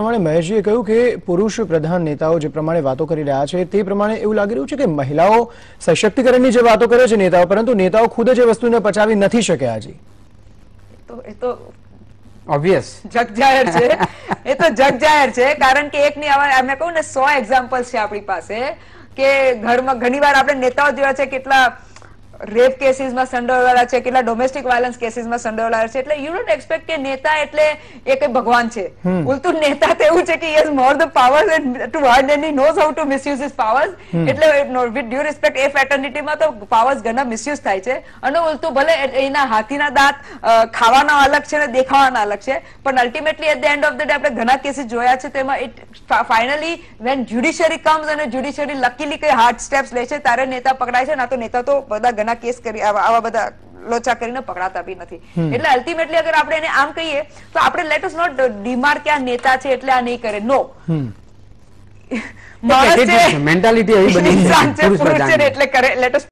મહેશજીએ કહ્યું કે પુરુષ પ્રધાન નેતાઓ જે પ્રમાણે વાતો કરી રહ્યા છે તે પ્રમાણે એવું લાગી રહ્યું છે કે મહિલાઓ સશક્તિકરણની જે વાતો કરે છે નેતાઓ, પરંતુ નેતાઓ ખુદ જ એ વસ્તુને પચાવી નથી શક્યા. હજી એ તો ઓબ્વિયસ જગજાહેર છે, એ તો જગજાહેર છે. કારણ કે એકની અમે કહું ને 100 એક્ઝામ્પલ્સ છે આપણી પાસે કે ઘરમાં ઘણીવાર આપણે નેતાઓ જોયા છે કેટલા રેપ કેસીસમાં સંડોવાયેલા છે, કેટલા ડોમેસ્ટિક વાયલન્સ કેસીસમાં સંડોવાયેલા છે. એટલે યુ ડોન્ટ એક્સપેક્ટ કે નેતા એટલે એ કે ભગવાન છે. ઉલટું નેતા તો એવું છે કે yes more the powers to word and he knows how to misuse his powers. એટલે વિથ ડ્યુ રિસ્પેક્ટ એ ફેટર્નિટીમાં તો પાવર્સ ઘણા મિસયુઝ થાય છે. અને ઉલટું ભલે એના હાથીના દાંત ખાવાના અલગ છે ને દેખાવાના અલગ છે, પણ ultimately at the end of the day આપણે ઘણા કેસીસ જોયા છે તેમાં it finally when judiciary comes અને જ્યુડિશિયરી લકીલી કઈ હાર્ડ સ્ટેપ્સ લે છે ત્યારે નેતા પકડાય છે. ના તો નેતા તો બધા ઘણા કેસ કરી આવા બધા લોચા કરીને પકડાતા બી નથી. એટલે અલ્ટિમેટલી અગર આપણે એને આમ કહીએ તો આપણે લેટ અસ નોટ ડીમાર્ક કે આ નેતા છે એટલે આ નહીં કરે. નો, માણસ છે, મેન્ટાલિટી એવી બની છે એટલે કરે. Let us